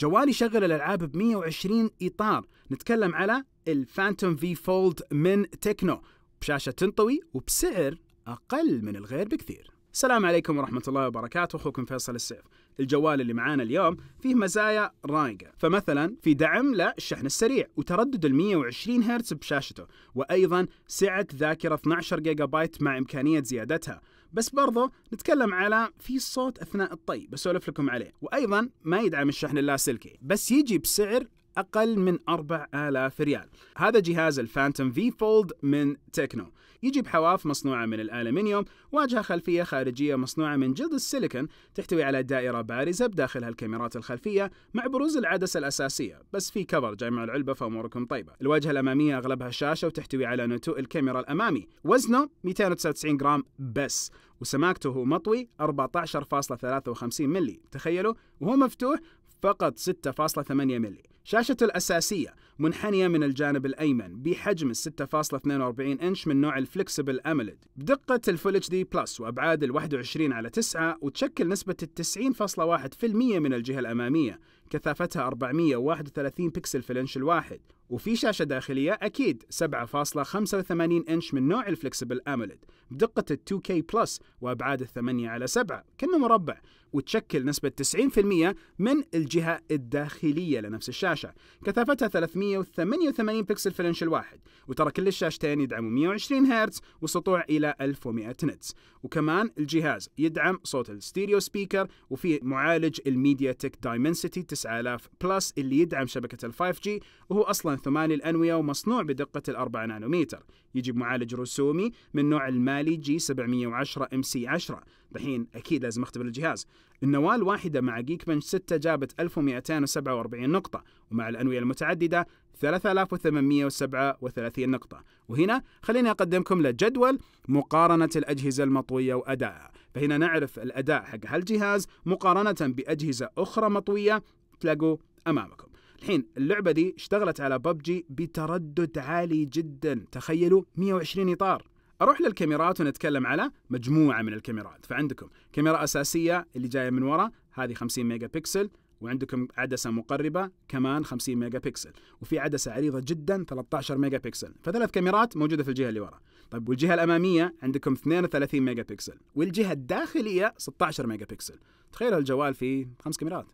جوالي شغل الألعاب ب 120 إطار. نتكلم على الفانتوم في فولد من تكنو، بشاشة تنطوي وبسعر أقل من الغير بكثير. السلام عليكم ورحمة الله وبركاته، أخوكم فيصل السيف. الجوال اللي معانا اليوم فيه مزايا رايقة، فمثلا في دعم للشحن السريع وتردد ال 120 هرتز بشاشته، وأيضا سعة ذاكرة 12 جيجا بايت مع إمكانية زيادتها. بس برضو نتكلم على في صوت أثناء الطي بسولف لكم عليه، وأيضا ما يدعم الشحن اللاسلكي، بس يجي بسعر أقل من 4000 ريال. هذا جهاز الفانتوم في فولد من تكنو، يجي بحواف مصنوعة من الألمنيوم، واجهة خلفية خارجية مصنوعة من جلد السيليكون، تحتوي على دائرة بارزة بداخلها الكاميرات الخلفية مع بروز العدسة الأساسية، بس في كفر جاي مع العلبة فأموركم طيبة. الواجهة الأمامية أغلبها شاشة وتحتوي على نتوء الكاميرا الأمامي. وزنه 299 جرام بس، وسماكته هو مطوي 14.53 ملي، تخيلوا، وهو مفتوح فقط 6.8 ملي. شاشته الأساسية منحنية من الجانب الأيمن بحجم 6.42 إنش من نوع الفلكسبل أموليد، بدقة الفول اتش دي بلس وأبعاد ال 21 على 9، وتشكل نسبة 90.1% من الجهة الأمامية، كثافتها 431 بكسل في الإنش الواحد. وفي شاشة داخلية أكيد 7.85 إنش من نوع الفلكسبل أموليد، بدقة ال 2K بلس وأبعاد ال 8 على 7، كأنه مربع، وتشكل نسبة 90% من الجهة الداخلية لنفس الشاشة، كثافتها 388 بكسل في الإنش الواحد. وترى كل الشاشتين يدعموا 120 هرتز وسطوع إلى 1100 نتس. وكمان الجهاز يدعم صوت الستيريو سبيكر، وفيه معالج الميديا تك دايمنسيتي 9000 بلس اللي يدعم شبكة ال 5G، وهو أصلا 8 الأنوية ومصنوع بدقة ال 4 نانومتر. يجي بمعالج رسومي من نوع المالي G710 MC10. دحين أكيد لازم أختبر الجهاز. النوال واحدة مع جيكبنش 6 جابت 1247 نقطة، ومع الأنوية المتعددة 3837 نقطة. وهنا خليني أقدمكم لجدول مقارنة الأجهزة المطوية وأدائها، فهنا نعرف الأداء حق هالجهاز مقارنة بأجهزة أخرى مطوية تلاقوا أمامكم. الحين اللعبة دي اشتغلت على ببجي بتردد عالي جدا، تخيلوا 120 إطار. أروح للكاميرات ونتكلم على مجموعة من الكاميرات، فعندكم كاميرا أساسية اللي جاية من ورا هذه 50 ميجا بكسل، وعندكم عدسة مقربة كمان 50 ميجا بكسل، وفي عدسة عريضة جدا 13 ميجا بكسل، فثلاث كاميرات موجودة في الجهة اللي ورا. طيب والجهة الأمامية عندكم 32 ميجا بكسل، والجهة الداخلية 16 ميجا بكسل، تخيل الجوال فيه 5 كاميرات.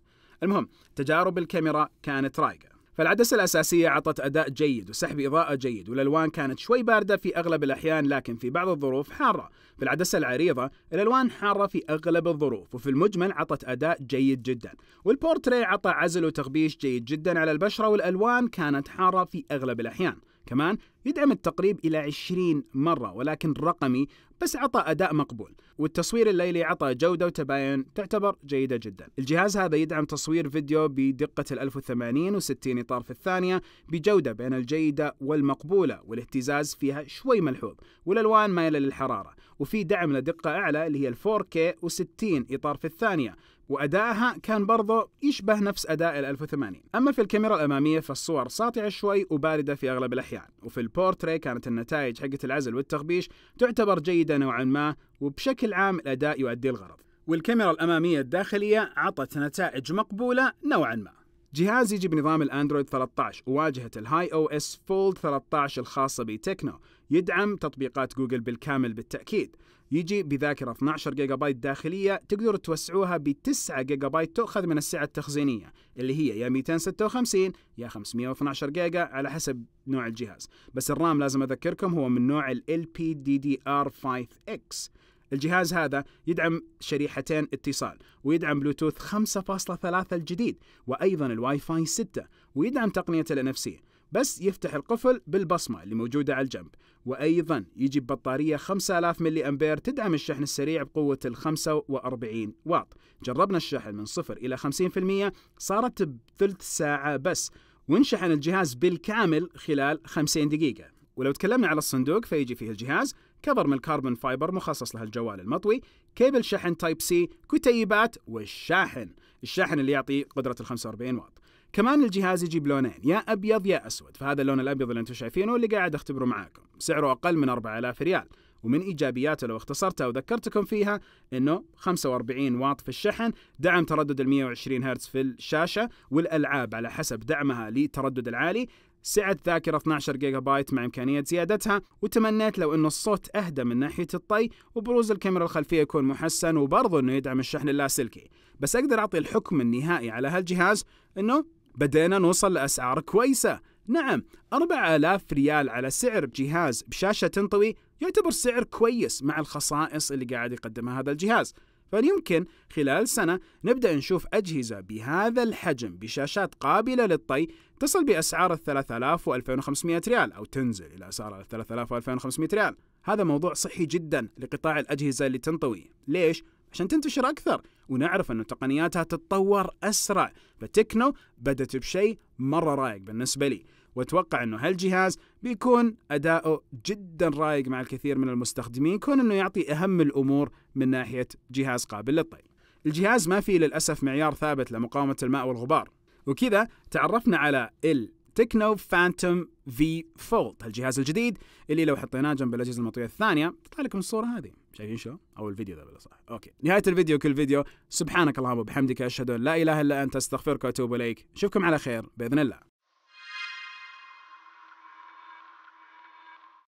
المهم تجارب الكاميرا كانت رايقة، فالعدسة الأساسية عطت أداء جيد وسحب إضاءة جيد، والألوان كانت شوي باردة في أغلب الأحيان، لكن في بعض الظروف حارة. في العدسة العريضة الألوان حارة في أغلب الظروف، وفي المجمل عطت أداء جيد جدا. والبورتري عطى عزل وتغبيش جيد جدا على البشرة، والألوان كانت حارة في أغلب الأحيان. كمان يدعم التقريب إلى 20 مرة ولكن رقمي، بس عطى أداء مقبول. والتصوير الليلي عطى جودة وتباين تعتبر جيدة جدا. الجهاز هذا يدعم تصوير فيديو بدقة 1080 و60 إطار في الثانية بجودة بين الجيدة والمقبولة، والاهتزاز فيها شوي ملحوظ، والألوان مايلة للحرارة. وفي دعم لدقة أعلى اللي هي ال 4K و60 إطار في الثانية، وأدائها كان برضو يشبه نفس أداء ال 1080. أما في الكاميرا الأمامية فالصور ساطعة شوي وباردة في أغلب الأحيان، وفي البورتري كانت النتائج حقة العزل والتغبيش تعتبر جيدة نوعا ما، وبشكل عام الأداء يؤدي الغرض. والكاميرا الأمامية الداخلية عطت نتائج مقبولة نوعا ما. جهاز يجي بنظام الأندرويد 13 وواجهة الهاي او اس فولد 13 الخاصة بتكنو، يدعم تطبيقات جوجل بالكامل بالتأكيد. يجي بذاكرة 12 جيجا بايت داخلية، تقدر توسعوها ب 9 جيجا بايت تأخذ من السعة التخزينية اللي هي يا 256 يا 512 جيجا على حسب نوع الجهاز. بس الرام لازم أذكركم هو من نوع ال LPDDR5X. الجهاز هذا يدعم شريحتين اتصال، ويدعم بلوتوث 5.3 الجديد، وأيضا الواي فاي 6، ويدعم تقنية ال NFC، بس يفتح القفل بالبصمة اللي موجودة على الجنب. وأيضا يجي ببطارية 5000 ملي أمبير تدعم الشحن السريع بقوة ال 45 واط. جربنا الشحن من 0 إلى 50% صارت بثلث ساعة بس، وانشحن الجهاز بالكامل خلال 50 دقيقة. ولو تكلمنا على الصندوق فيجي فيه الجهاز كفر من الكربون فايبر مخصص لهالجوال المطوي، كيبل شحن تايب سي، كتيبات، والشاحن، الشاحن اللي يعطي قدرة ال 45 واط. كمان الجهاز يجيب لونين، يا أبيض يا أسود، فهذا اللون الأبيض اللي أنتم شايفينه اللي قاعد أختبره معاكم، سعره أقل من 4000 ريال، ومن ايجابياته لو اختصرتها وذكرتكم فيها انه 45 واط في الشحن، دعم تردد 120 هرتز في الشاشه، والالعاب على حسب دعمها للتردد العالي، سعة ذاكرة 12 جيجا بايت مع إمكانية زيادتها، وتمنيت لو إنه الصوت أهدى من ناحية الطي، وبروز الكاميرا الخلفية يكون محسن، وبرضه إنه يدعم الشحن اللاسلكي. بس أقدر أعطي الحكم النهائي على هالجهاز إنه بدينا نوصل لأسعار كويسة. نعم، 4000 ريال على سعر جهاز بشاشة تنطوي يعتبر سعر كويس مع الخصائص اللي قاعد يقدمها هذا الجهاز. فيمكن خلال سنة نبدأ نشوف أجهزة بهذا الحجم بشاشات قابلة للطي تصل بأسعار 3000 و2500 ريال، أو تنزل إلى أسعار 3000 و2500 ريال. هذا موضوع صحي جدا لقطاع الأجهزة اللي تنطوي. ليش؟ عشان تنتشر أكثر، ونعرف أن تقنياتها تتطور أسرع. فتكنو بدت بشيء مرة رايق بالنسبة لي، وأتوقع أنه هالجهاز بيكون أداؤه جدا رايق مع الكثير من المستخدمين، كون أنه يعطي أهم الأمور من ناحية جهاز قابل للطي. الجهاز ما فيه للأسف معيار ثابت لمقاومة الماء والغبار، وكذا تعرفنا على التكنو فانتوم في فولد، الجهاز الجديد اللي لو حطيناه جنب الأجهزة المطوية الثانية تطلع لكم الصورة هذه. شايفين شو؟ أو الفيديو ذا بالأصح. أوكي، نهاية الفيديو سبحانك اللهم وبحمدك، أشهد أن لا إله إلا أنت، أستغفرك وأتوب إليك. أشوفكم على خير بإذن الله.